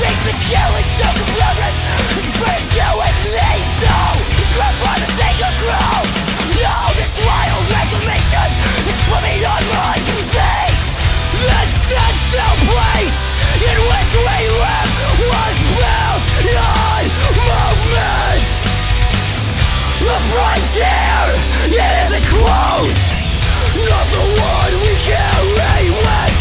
speaks the killing joke of progress. It's been to its knees, so the crime for the sake of growth. No, this wild reclamation is put me on my feet. This stencil place in which we live was built on movements. The frontier, it isn't closed. Not the one we carry with us.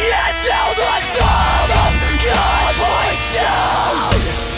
Yes, how the thumb of God points down.